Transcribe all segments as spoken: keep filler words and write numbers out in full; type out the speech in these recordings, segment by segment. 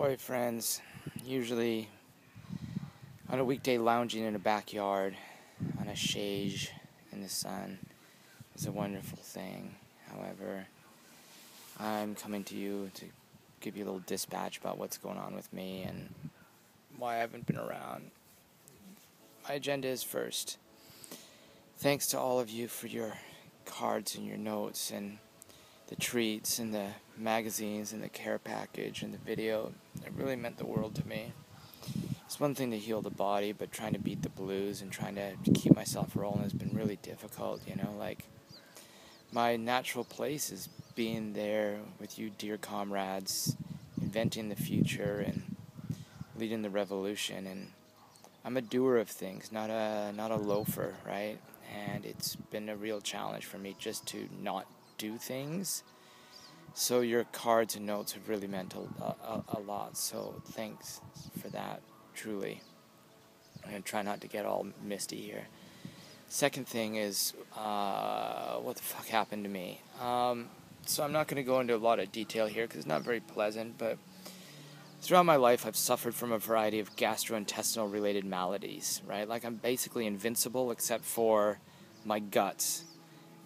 boyfriends, usually on a weekday lounging in a backyard on a chaise in the sun is a wonderful thing. However, I'm coming to you to give you a little dispatch about what's going on with me and why I haven't been around. My agenda is first. Thanks to all of you for your cards and your notes and the treats and the magazines and the care package and the video. It really meant the world to me. It's one thing to heal the body, but trying to beat the blues and trying to keep myself rolling has been really difficult, you know, like my natural place is being there with you, dear comrades, inventing the future and leading the revolution. And I'm a doer of things, not a not a loafer, right? And it's been a real challenge for me just to not do things. So your cards and notes have really meant a, a, a lot. So thanks for that, truly. I'm going to try not to get all misty here. Second thing is, uh, what the fuck happened to me? Um, so I'm not going to go into a lot of detail here because it's not very pleasant, but throughout my life, I've suffered from a variety of gastrointestinal-related maladies, right? Like, I'm basically invincible except for my guts.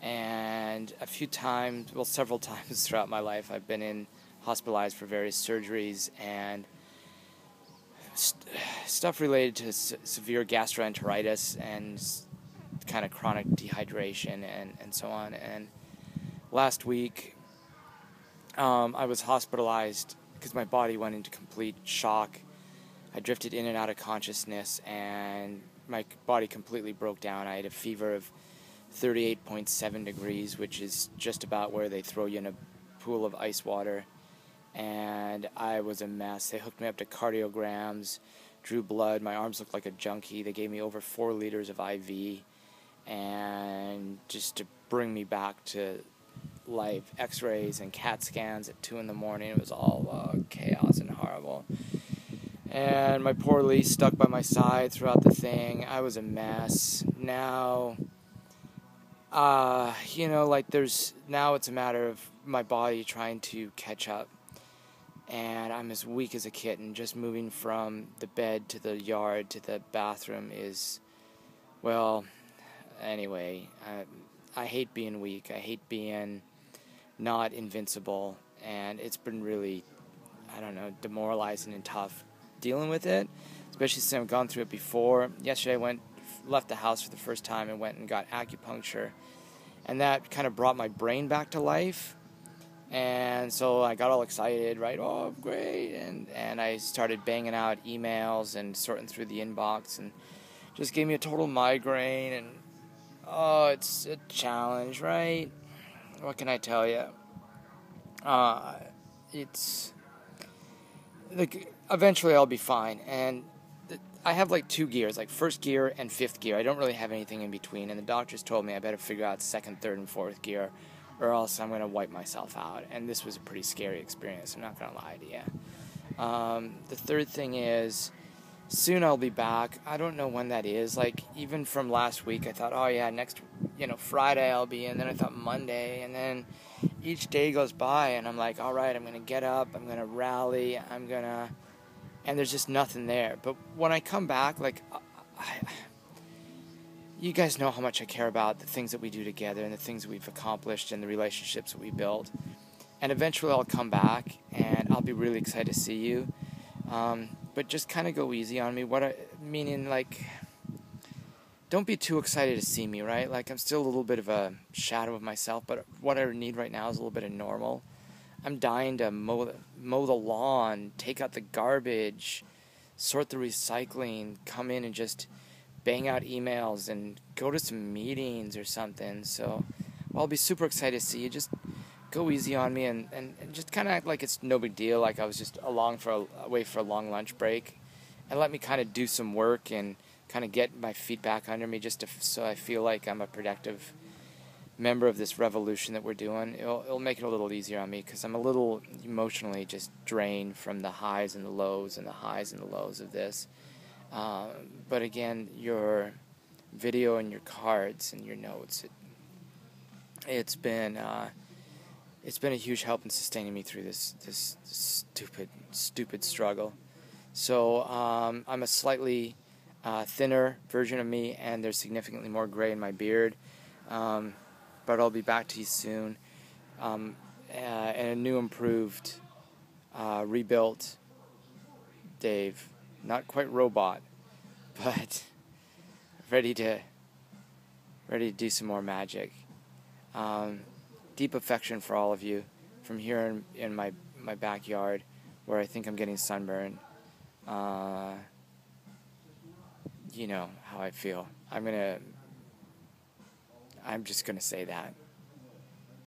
And a few times, well, several times throughout my life, I've been in hospitalized for various surgeries and st- stuff related to s- severe gastroenteritis and s- kind of chronic dehydration and, and so on. And last week, um, I was hospitalized because my body went into complete shock. I drifted in and out of consciousness, and my body completely broke down. I had a fever of thirty-eight point seven degrees, which is just about where they throw you in a pool of ice water, and I was a mess. They hooked me up to cardiograms, drew blood. My arms looked like a junkie. They gave me over four liters of I V, and just to bring me back to live x-rays and CAT scans at two in the morning. It was all uh, chaos and horrible. And my poor Lee stuck by my side throughout the thing. I was a mess. Now, uh, you know, like there's, now it's a matter of my body trying to catch up. And I'm as weak as a kitten. Just moving from the bed to the yard to the bathroom is, well, anyway, I, I hate being weak. I hate being not invincible, and it's been really, I don't know, demoralizing and tough dealing with it, especially since I've gone through it before. Yesterday I went, left the house for the first time and went and got acupuncture, and that kind of brought my brain back to life, and so I got all excited, right, oh, great, and, and I started banging out emails and sorting through the inbox, and just gave me a total migraine, and oh, it's a challenge, right? What can I tell you? Uh, it's, like, eventually I'll be fine, and th- I have, like, two gears, like, first gear and fifth gear. I don't really have anything in between, and the doctors told me I better figure out second, third, and fourth gear, or else I'm going to wipe myself out, and this was a pretty scary experience, I'm not going to lie to you. Um, the third thing is, soon I'll be back. I don't know when that is. Like, even from last week, I thought, oh, yeah, next, you know, Friday I'll be in. Then I thought Monday. And then each day goes by, and I'm like, all right, I'm going to get up. I'm going to rally. I'm going to... And there's just nothing there. But when I come back, like, I... you guys know how much I care about the things that we do together and the things that we've accomplished and the relationships that we built. And eventually I'll come back, and I'll be really excited to see you. Um... But just kind of go easy on me. What I meaning, like, don't be too excited to see me, right? Like, I'm still a little bit of a shadow of myself, but what I need right now is a little bit of normal. I'm dying to mow the, mow the lawn, take out the garbage, sort the recycling, come in and just bang out emails and go to some meetings or something. So well, I'll be super excited to see you. Just go easy on me and, and, and just kind of act like it's no big deal, like I was just along for a, away for a long lunch break, and let me kind of do some work and kind of get my feet back under me just to, so I feel like I'm a productive member of this revolution that we're doing. It'll, it'll make it a little easier on me because I'm a little emotionally just drained from the highs and the lows and the highs and the lows of this. Uh, but again, your video and your cards and your notes, it, it's been... Uh, it's been a huge help in sustaining me through this this stupid stupid struggle. So um, I'm a slightly uh, thinner version of me, and there's significantly more gray in my beard. Um, but I'll be back to you soon, um, uh, and a new, improved, uh, rebuilt Dave, not quite robot, but ready to ready to do some more magic. Um, deep affection for all of you from here in, in my my backyard, where I think I'm getting sunburned. Uh, you know how I feel. I'm gonna. I'm just gonna say that.